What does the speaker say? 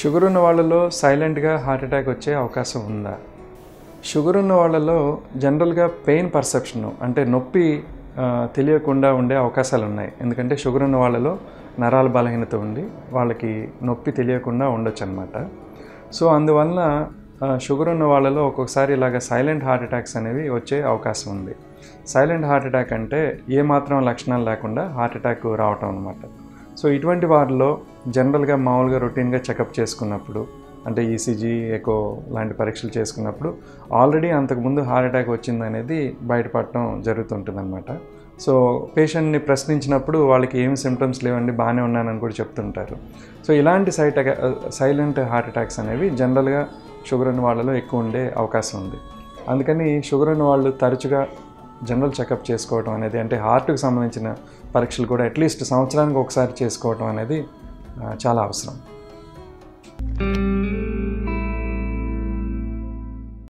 Sugar ఉన్న వాళ్ళలో సైలెంట్గా హార్ట్ అటాక్ వచ్చే అవకాశం ఉందా? షుగర్ ఉన్న వాళ్ళలో జనరల్గా పెయిన్ పర్సెప్షన్ అంటే నొప్పి తెలియకుండా ఉండే అవకాశాలు ఉన్నాయి. ఎందుకంటే షుగర్ ఉన్న వాళ్ళలో నరాల బలహీనత ఉండి వాళ్ళకి నొప్పి తెలియకుండా ఉండొచ్చు అన్నమాట. సో అందువలన షుగర్ ఉన్న వాళ్ళలో ఒక్కొక్కసారి ఇలాగ సైలెంట్ హార్ట్ అటాక్స్ అనేవి వచ్చే అవకాశం ఉంది. సైలెంట్ హార్ట్ అటాక్ అంటే ఏమాత్రం లక్షణాలు లేకుండా హార్ట్ అటాక్ రావటం అన్నమాట. సో ఇటువంటి వారిలో జనరల్గా మామూలుగా రొటీన్గా చెకప్ చేసుకున్నప్పుడు అంటే ఈసీజీ, ఎకో లాంటి పరీక్షలు చేసుకున్నప్పుడు ఆల్రెడీ అంతకుముందు హార్ట్ అటాక్ వచ్చిందనేది బయటపడటం జరుగుతుంటుందన్నమాట. సో పేషెంట్ని ప్రశ్నించినప్పుడు వాళ్ళకి ఏమి సిమ్టమ్స్ లేవండి, బాగానే ఉన్నానని కూడా చెప్తుంటారు. సో ఇలాంటి సైలెంట్ హార్ట్ అటాక్స్ అనేవి జనరల్గా షుగర్ ఉన్న వాళ్ళలో ఎక్కువ ఉండే అవకాశం ఉంది. అందుకని షుగర్ ఉన్న వాళ్ళు తరచుగా జనరల్ చెకప్ చేసుకోవడం అనేది, అంటే హార్ట్కు సంబంధించిన పరీక్షలు కూడా అట్లీస్ట్ సంవత్సరానికి ఒకసారి చేసుకోవడం అనేది చాలా అవసరం.